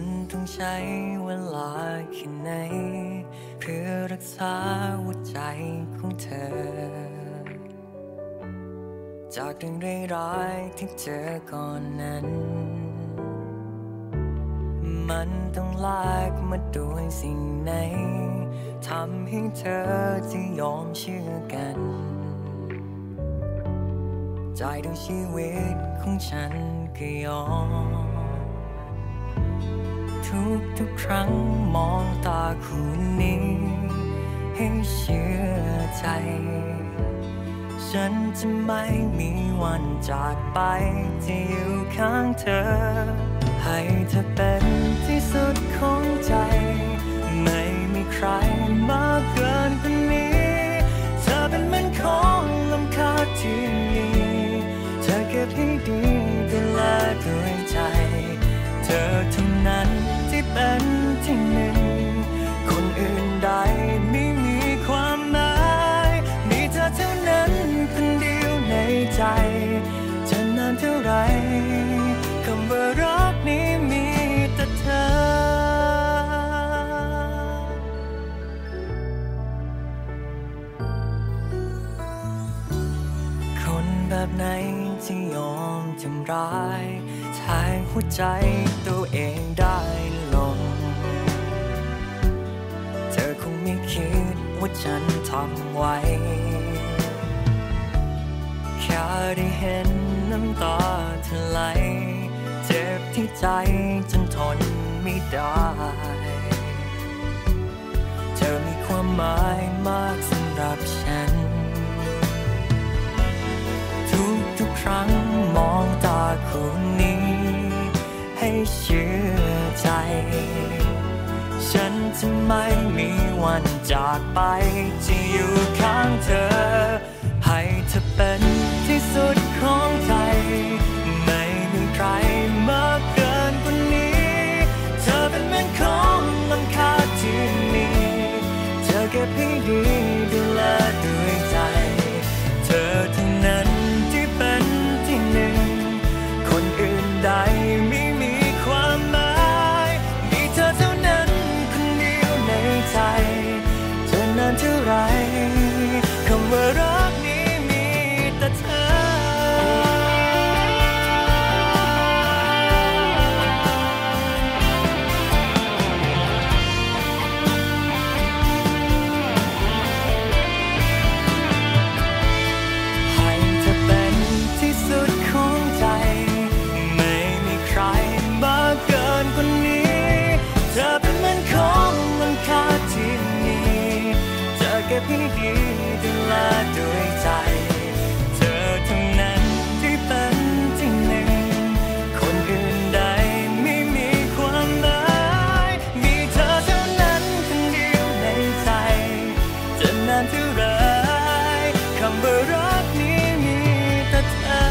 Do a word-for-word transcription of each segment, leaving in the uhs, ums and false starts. มันต้องใช้เวลาแค่ไหนเพื่อรักษาหัวใจของเธอจากเรื่องร้ายๆที่เจอก่อนนั้นมันต้องแลกมาด้วยสิ่งไหนทำให้เธอจะยอมเชื่อกันใจด้วยชีวิตของฉันก็ยอมทุกทุกครั้งมองตาคู่นี้ให้เชื่อใจฉันจะไม่มีวันจากไปจะอยู่ข้างเธอให้เธอเป็นที่สุดของใจไม่มีใครมากเกินคนนี้เธอเป็นเหมือนของล้ำค่าที่มีเธอเก็บให้ดีดูแลด้วยใจเธอทั้งนั้นที่เป็นที่หนึ่งคนอื่นใดไม่มีความหมายมีเธอเท่านั้นคนเดียวในใจจะนานเท่าไรคำว่ารักนี้มีแต่เธอคนแบบไหนจะยอมทำร้ายให้หัวใจตัวเองได้ลงเธอคงไม่คิดว่าฉันทำไว้แค่ได้เห็นน้ำตาเธอไหลเจ็บที่ใจจนทนไม่ได้เธอมีความหมายมากสำหรับฉันทุกทุกครั้งมองตาคุณนี้ให้เชื่อใจฉันจะไม่มีวันจากไปจะอยู่ข้างเธอให้เธอเป็นที่สุดของใจไม่มีใครมากเกินกว่านี้เธอเป็นเหมือนของล้ำค่าที่มีเธอเก็บให้ดีดูแลด้วยใจเธอทั้งนั้นที่เป็นที่หนึ่งคนอื่นใดไม่มีความหมายมีเธอเท่านั้นคนเดียวในใจเธอนานเท่าไรคำว่ารักนี้มีแต่เธอให้ดีดูแลด้วยใจเธอทั้งนั้นที่เป็นจริงหนึ่งคนอื่นใดไม่มีความหมายมีเธอเท่านั้นคนเดียวในใจจะนานเท่าไรคำว่ารักนี้มีแต่เธอ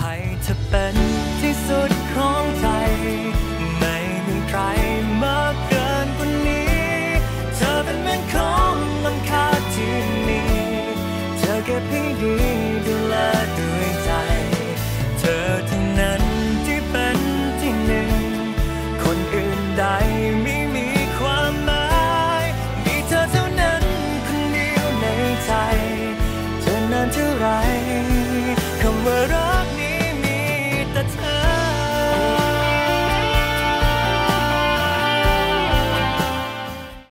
ให้เธอเป็น